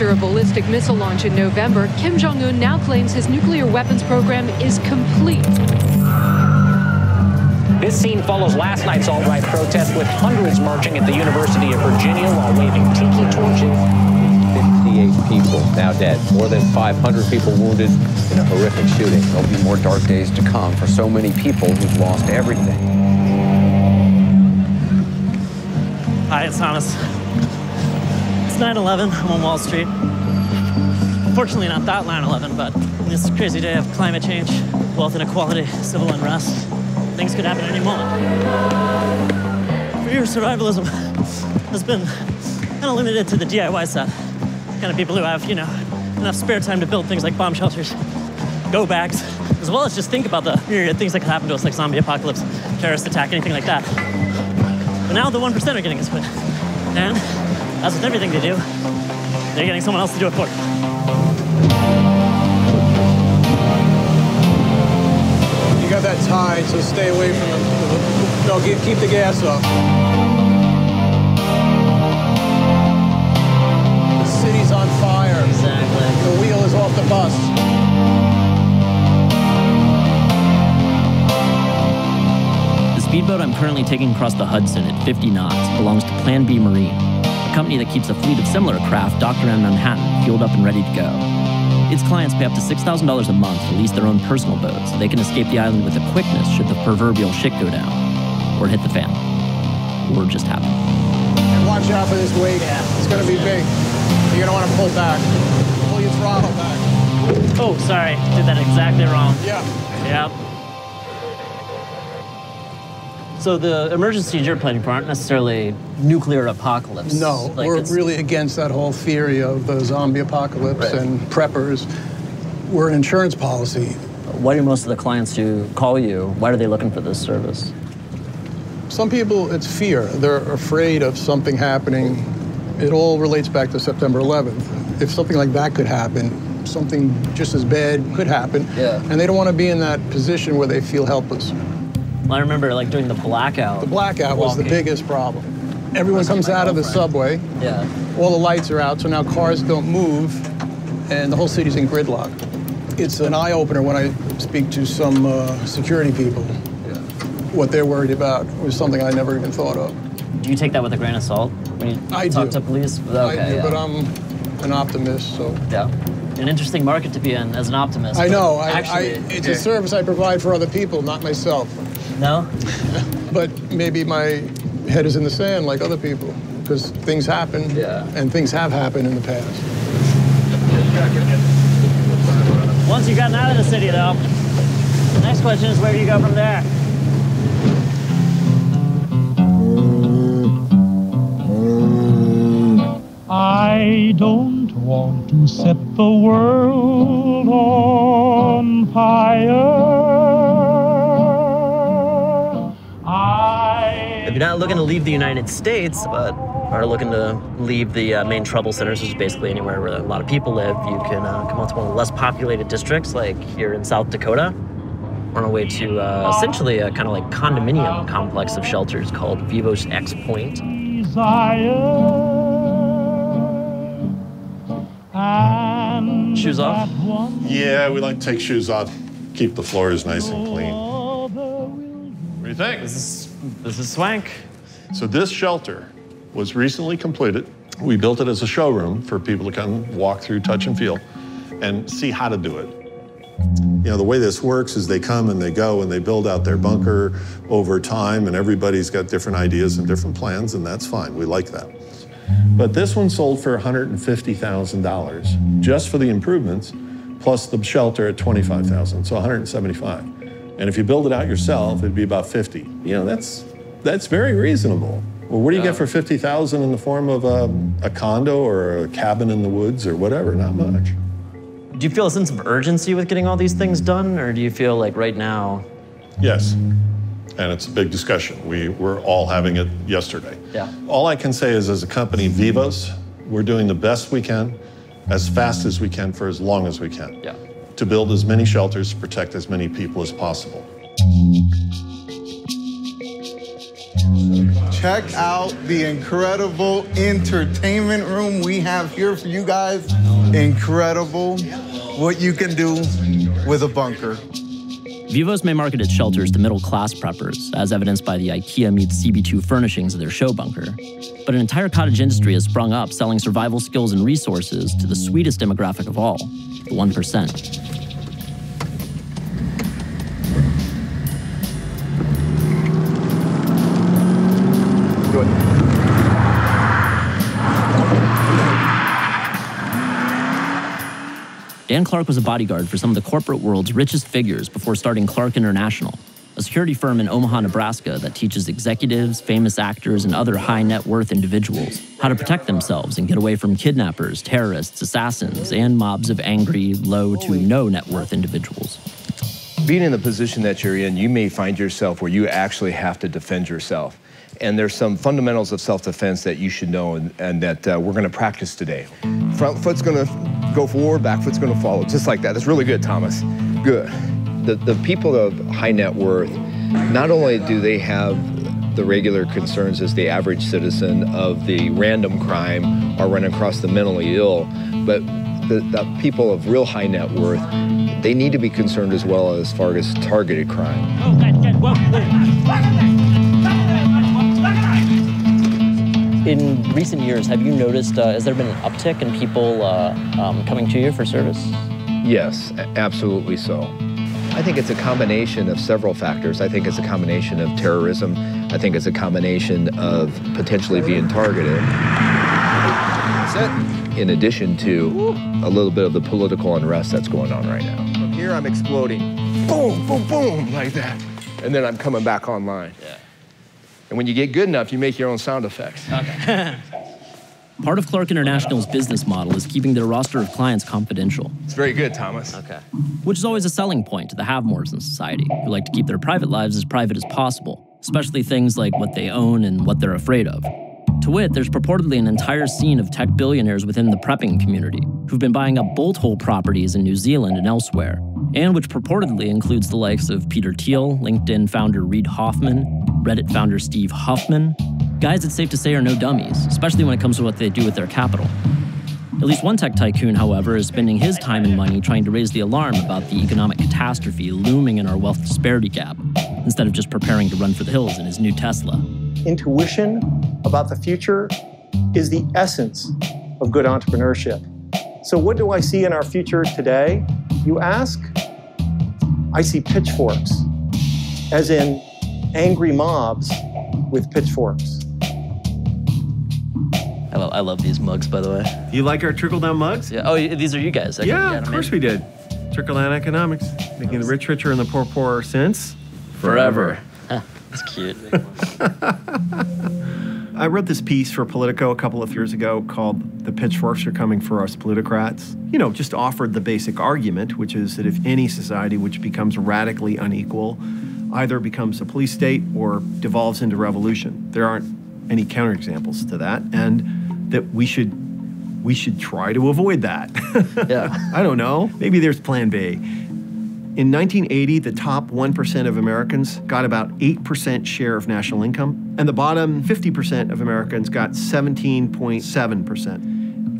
After a ballistic missile launch in November, Kim Jong-un now claims his nuclear weapons program is complete. This scene follows last night's alt-right protest with hundreds marching at the University of Virginia while waving tiki torches. 58 people now dead, more than 500 people wounded in a horrific shooting. There'll be more dark days to come for so many people who've lost everything. Hi, it's Thomas. It's 9/11, I'm on Wall Street. Unfortunately, not that 9/11, but this crazy day of climate change, wealth inequality, civil unrest, things could happen at any moment. For years, survivalism has been kind of limited to the DIY set. Kind of people who have, you know, enough spare time to build things like bomb shelters, go bags, as well as just think about the myriad things that could happen to us, like zombie apocalypse, terrorist attack, anything like that. But now the 1% are getting us quit. And as with everything they do, they're getting someone else to do it for them. You got that tide, so stay away from them. No, keep the gas up. On fire. Exactly. The wheel is off the bus. The speedboat I'm currently taking across the Hudson at 50 knots belongs to Plan B Marine, a company that keeps a fleet of similar craft docked around Manhattan, fueled up and ready to go. Its clients pay up to $6,000 a month to lease their own personal boats so they can escape the island with a quickness should the proverbial shit go down, or hit the fan, or just happen. And watch out for this wave. Yeah. It's going to be big. You're gonna want to pull back. Pull your throttle back. Oh, sorry, did that exactly wrong. Yeah. Yeah. So the emergencies you're planning for aren't necessarily nuclear apocalypse. No, like we're really against that whole theory of the zombie apocalypse and preppers. We're an insurance policy. Why do most of the clients who call you, why are they looking for this service? Some people, it's fear. They're afraid of something happening. It all relates back to September 11th. If something like that could happen, something just as bad could happen, and they don't want to be in that position where they feel helpless. Well, I remember like during the blackout. The blackout was the biggest problem. Everyone comes out of the subway, all the lights are out, so now cars don't move, and the whole city's in gridlock. It's an eye-opener when I speak to some security people. Yeah. What they're worried about was something I never even thought of. Do you take that with a grain of salt when you talk to police? Okay, I do, but I'm an optimist, so. Yeah, an interesting market to be in as an optimist. I know, it's a service I provide for other people, not myself. No? But maybe my head is in the sand like other people, because things happen, and things have happened in the past. Once you've gotten out of the city, though, the next question is where do you go from there? I don't want to set the world on fire. If you're not looking to leave the United States, but are looking to leave the main trouble centers, which is basically anywhere where a lot of people live, you can come out to one of the less populated districts, like here in South Dakota. We're on our way to essentially a kind of like condominium complex of shelters called Vivos xPoint. Desire. Shoes off? Yeah, we like to take shoes off. Keep the floors nice and clean. What do you think? This is swank. So this shelter was recently completed. We built it as a showroom for people to come walk through, touch and feel, and see how to do it. You know, the way this works is they come and they go and they build out their bunker over time, and everybody's got different ideas and different plans, and that's fine. We like that. But this one sold for $150,000 just for the improvements, plus the shelter at $25,000, so $175,000. And if you build it out yourself, it'd be about $50,000. You know, that's very reasonable. Well, what do you get for $50,000 in the form of a condo or a cabin in the woods or whatever? Not much. Do you feel a sense of urgency with getting all these things done, or do you feel like right now? Yes. And it's a big discussion. We were all having it yesterday. Yeah. All I can say is as a company, Vivos, we're doing the best we can, as fast as we can, for as long as we can, to build as many shelters, to protect as many people as possible. Check out the incredible entertainment room we have here for you guys. Incredible what you can do with a bunker. Vivos may market its shelters to middle-class preppers, as evidenced by the IKEA meets CB2 furnishings of their show bunker. But an entire cottage industry has sprung up selling survival skills and resources to the sweetest demographic of all, the 1%. Dan Clark was a bodyguard for some of the corporate world's richest figures before starting Clark International, a security firm in Omaha, Nebraska that teaches executives, famous actors, and other high-net-worth individuals how to protect themselves and get away from kidnappers, terrorists, assassins, and mobs of angry, low to no-net-worth individuals. Being in the position that you're in, you may find yourself where you actually have to defend yourself. And there's some fundamentals of self-defense that you should know and that we're gonna practice today. Front foot's gonna go forward, back foot's gonna follow, just like that. That's really good, Thomas. Good. The people of high net worth, not only do they have the regular concerns as the average citizen of the random crime or run across the mentally ill, but the people of real high net worth, they need to be concerned as well as far as targeted crime. Oh, good. Whoa. In recent years, have you noticed, has there been an uptick in people coming to you for service? Yes, absolutely so. I think it's a combination of several factors. I think it's a combination of terrorism. I think it's a combination of potentially being targeted. That's it. In addition to a little bit of the political unrest that's going on right now. From here, I'm exploding. Boom, boom, boom, like that. And then I'm coming back online. Yeah. And when you get good enough, you make your own sound effects. Okay. Part of Clark International's business model is keeping their roster of clients confidential. It's very good, Thomas. Okay. Which is always a selling point to the have-mores in society, who like to keep their private lives as private as possible, especially things like what they own and what they're afraid of. To wit, there's purportedly an entire scene of tech billionaires within the prepping community who've been buying up bolt hole properties in New Zealand and elsewhere, and which purportedly includes the likes of Peter Thiel, LinkedIn founder Reid Hoffman, Reddit founder Steve Huffman. Guys, it's safe to say, are no dummies, especially when it comes to what they do with their capital. At least one tech tycoon, however, is spending his time and money trying to raise the alarm about the economic catastrophe looming in our wealth disparity gap, instead of just preparing to run for the hills in his new Tesla. Intuition about the future is the essence of good entrepreneurship. So what do I see in our future today, you ask? I see pitchforks, as in angry mobs with pitchforks. I love these mugs, by the way. You like our Trickle Down mugs? Yeah. Oh, these are you guys. Yeah, of course we did. Trickle Down Economics, making the rich richer and the poor poorer since forever. That's cute. I wrote this piece for Politico a couple of years ago called "The Pitchforks Are Coming for Us Politocrats." You know, just offered the basic argument, which is that if any society which becomes radically unequal either becomes a police state or devolves into revolution, there aren't any counterexamples to that, and that we should try to avoid that. Yeah. I don't know. Maybe there's Plan B. In 1980, the top 1% of Americans got about 8% share of national income, and the bottom 50% of Americans got 17.7%.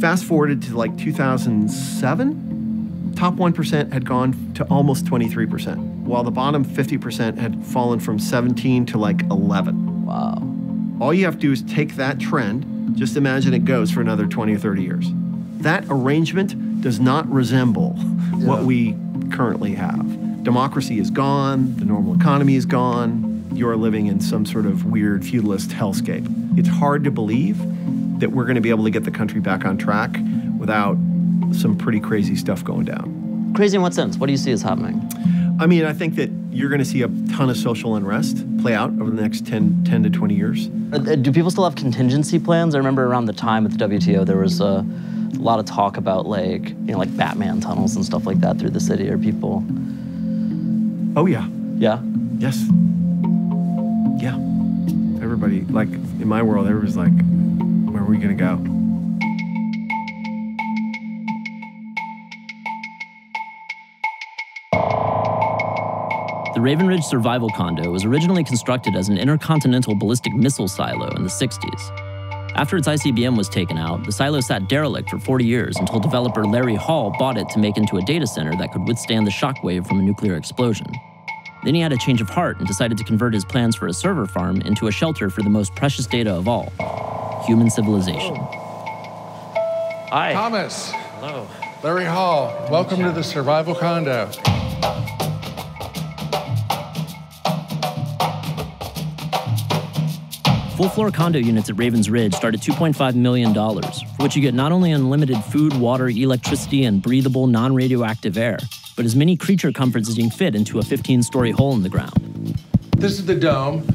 Fast forwarded to like 2007, top 1% had gone to almost 23%, while the bottom 50% had fallen from 17 to like 11. Wow. All you have to do is take that trend, just imagine it goes for another 20 or 30 years. That arrangement does not resemble what we currently have. Democracy is gone, the normal economy is gone, you're living in some sort of weird feudalist hellscape. It's hard to believe that we're going to be able to get the country back on track without some pretty crazy stuff going down. Crazy in what sense? What do you see as happening? I mean, I think that you're going to see a ton of social unrest play out over the next 10 to 20 years. Do people still have contingency plans? I remember around the time at the WTO, there was a lot of talk about like Batman tunnels and stuff like that through the city. Are people? Oh yeah. Yeah? Yes. Yeah. Everybody, like in my world, everybody's like, where are we gonna go? The The Raven Ridge Survival Condo was originally constructed as an intercontinental ballistic missile silo in the 60s. After its ICBM was taken out, the silo sat derelict for 40 years until developer Larry Hall bought it to make into a data center that could withstand the shockwave from a nuclear explosion. Then he had a change of heart and decided to convert his plans for a server farm into a shelter for the most precious data of all, human civilization. Hi. Thomas. Hello. Larry Hall, welcome to the Survival Condo. Full-floor condo units at Ravens Ridge start at $2.5 million, for which you get not only unlimited food, water, electricity, and breathable, non-radioactive air, but as many creature comforts as you can fit into a 15-story hole in the ground. This is the dome.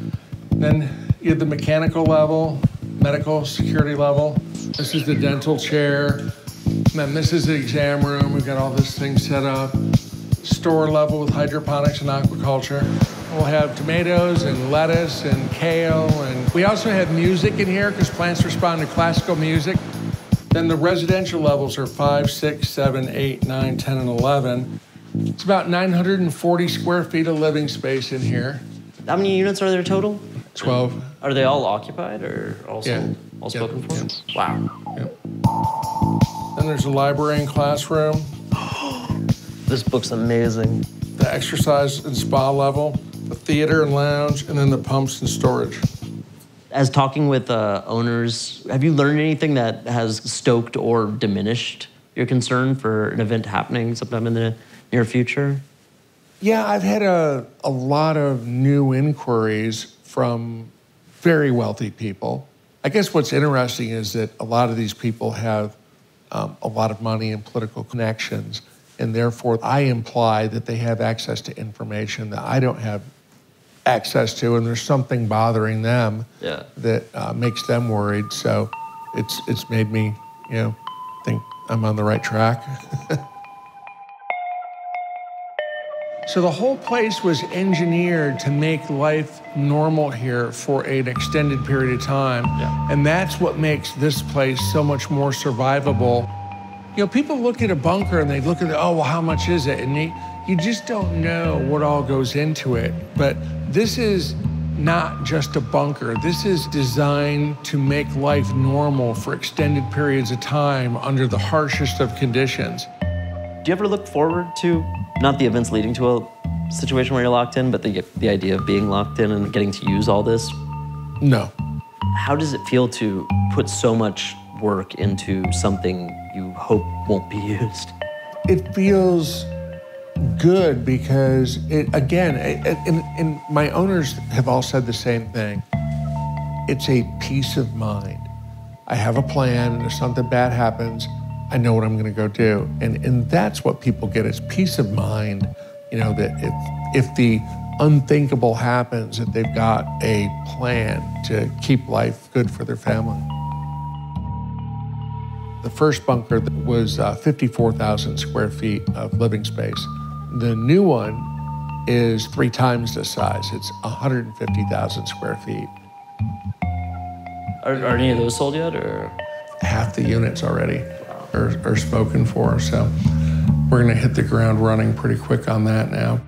Then you have the mechanical level, medical security level. This is the dental chair. And then this is the exam room. We've got all this thing set up. Store level with hydroponics and aquaculture. We'll have tomatoes and lettuce and kale, and we also have music in here because plants respond to classical music. Then the residential levels are 5, 6, 7, 8, 9, 10, and 11. It's about 940 square feet of living space in here. How many units are there total? 12. Are they all occupied or all sold? Yeah. All spoken for? Yeah. Wow. Yeah. Then there's a library and classroom. This book's amazing. The exercise and spa level, the theater and lounge, and then the pumps and storage. As talking with owners, have you learned anything that has stoked or diminished your concern for an event happening sometime in the near future? Yeah, I've had a lot of new inquiries from very wealthy people. I guess what's interesting is that a lot of these people have a lot of money and political connections, and therefore I imply that they have access to information that I don't have access to, and there's something bothering them that makes them worried. So it's made me, you know, think I'm on the right track. So the whole place was engineered to make life normal here for an extended period of time. Yeah. And that's what makes this place so much more survivable. You know, people look at a bunker and they look at, oh, well, how much is it? And you just don't know what all goes into it. But this is not just a bunker. This is designed to make life normal for extended periods of time under the harshest of conditions. Do you ever look forward to, not the events leading to a situation where you're locked in, but the idea of being locked in and getting to use all this? No. How does it feel to put so much work into something you hope won't be used? It feels good because, and my owners have all said the same thing. It's a peace of mind. I have a plan, and if something bad happens, I know what I'm gonna go do. And that's what people get, is peace of mind, you know, that if the unthinkable happens, that they've got a plan to keep life good for their family. The first bunker was 54,000 square feet of living space. The new one is 3 times this size. It's 150,000 square feet. Are any of those sold yet, or? Half the units already are spoken for, so we're gonna hit the ground running pretty quick on that now.